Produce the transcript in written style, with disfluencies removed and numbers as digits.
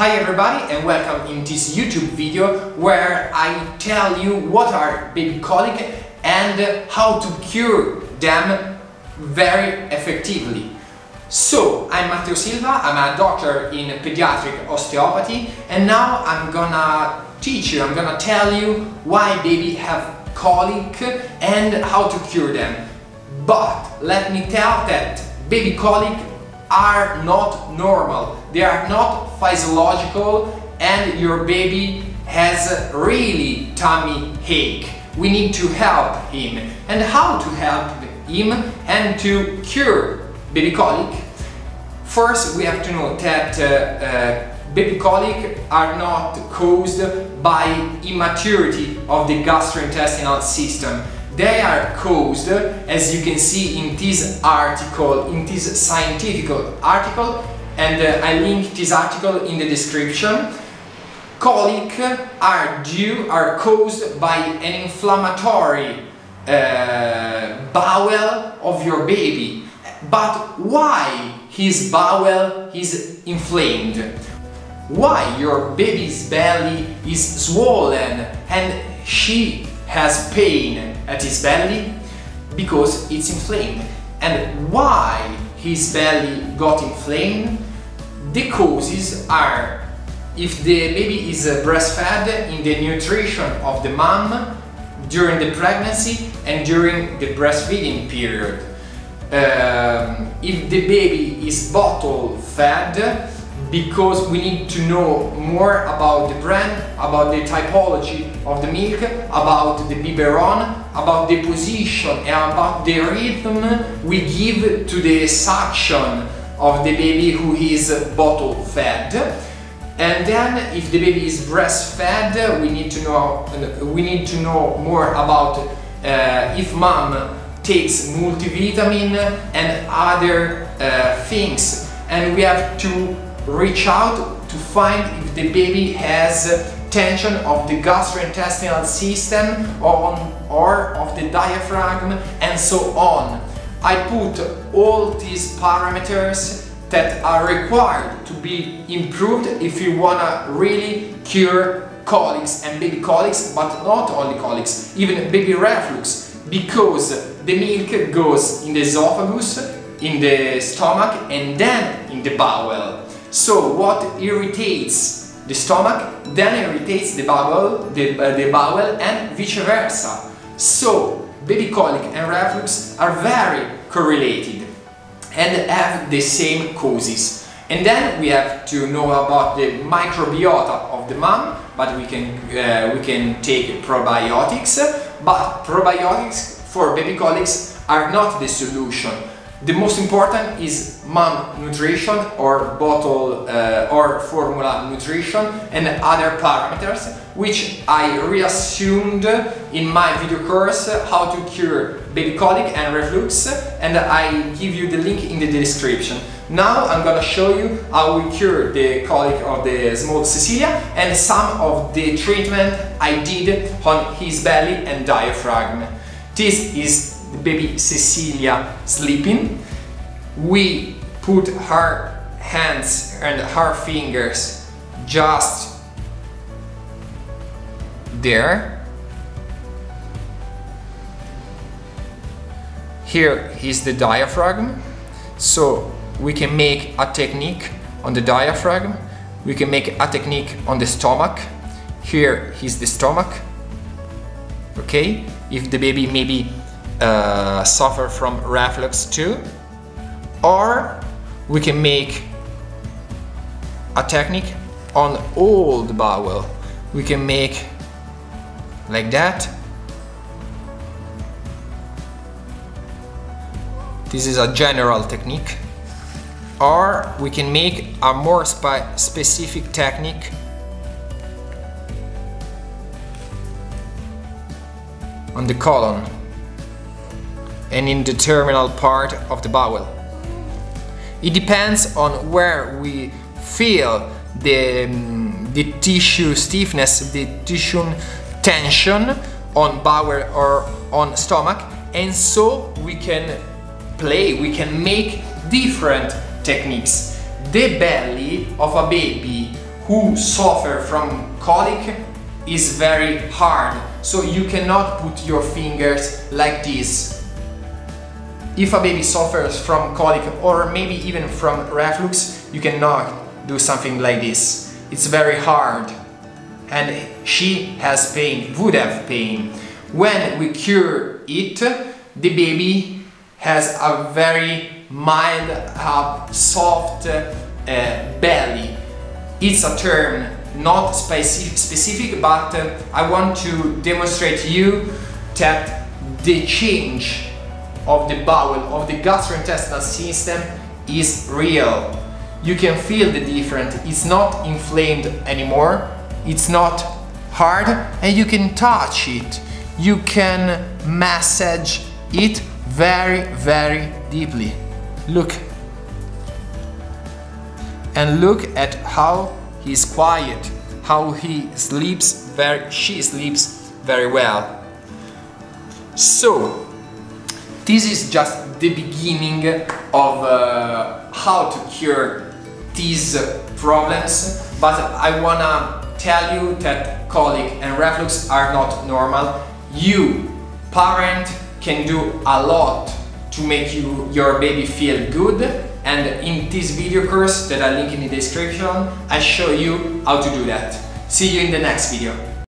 Hi everybody and welcome in this YouTube video where I tell you what are baby colic and how to cure them very effectively. So, I'm Matteo Silva, I'm a doctor in pediatric osteopathy and now I'm gonna teach you, I'm gonna tell you why babies have colic and how to cure them. But let me tell that baby colic are not normal, they are not physiological and your baby has really tummy ache. We need to help him. And how to help him and to cure baby colic? First, we have to know that baby colic are not caused by immaturity of the gastrointestinal system. They are caused, as you can see in this article, in this scientific article, and I link this article in the description. Colic are caused by an inflammatory bowel of your baby. But why his bowel is inflamed? Why your baby's belly is swollen and she has pain at his belly? Because it's inflamed. And why his belly got inflamed? The causes are if the baby is breastfed in the nutrition of the mom during the pregnancy and during the breastfeeding period. If the baby is bottle fed, because we need to know more about the brand, about the typology of the milk, about the biberon, about the position and about the rhythm we give to the suction of the baby who is bottle fed. And then if the baby is breastfed, we need to know more about if mom takes multivitamin and other things, and we have to reach out to find if the baby has tension of the gastrointestinal system or of the diaphragm and so on. I put all these parameters that are required to be improved if you wanna really cure colics and baby colics, but not only colics, even baby reflux, because the milk goes in the esophagus, in the stomach and then in the bowel. So what irritates the stomach then irritates the bowel and vice versa. So baby colic and reflux are very correlated and have the same causes. And then we have to know about the microbiota of the mom, but we can take probiotics, but probiotics for baby colics are not the solution. The most important is mom nutrition or bottle or formula nutrition and other parameters, which I reassumed in my video course how to cure baby colic and reflux, and I give you the link in the description. Now I'm gonna show you how we cure the colic of the small Cecilia and some of the treatment I did on his belly and diaphragm. This is the baby Cecilia sleeping. We put her hands and her fingers just there. Here is the diaphragm, so we can make a technique on the diaphragm, we can make a technique on the stomach. Here is the stomach, okay? If the baby maybe suffer from reflux too, or we can make a technique on all the bowel. We can make like that. This is a general technique, or we can make a more specific technique on the colon and in the terminal part of the bowel. It depends on where we feel the tissue stiffness, the tissue tension on bowel or on stomach, and so we can play, we can make different techniques. The belly of a baby who suffer from colic is very hard, so you cannot put your fingers like this. If a baby suffers from colic or maybe even from reflux, you cannot do something like this. It's very hard and she has pain, would have pain. When we cure it, the baby has a very mild, soft belly. It's a term not specific, but I want to demonstrate to you that the change of the bowel, of the gastrointestinal system is real. You can feel the difference. It's not inflamed anymore, it's not hard, and you can touch it. You can massage it very, very deeply. Look. And look at how he's quiet, how he sleeps she sleeps very well. So, this is just the beginning of how to cure these problems, but I wanna tell you that colic and reflux are not normal. You, parent, can do a lot to make your baby feel good, and in this video course that I link in the description, I show you how to do that. See you in the next video.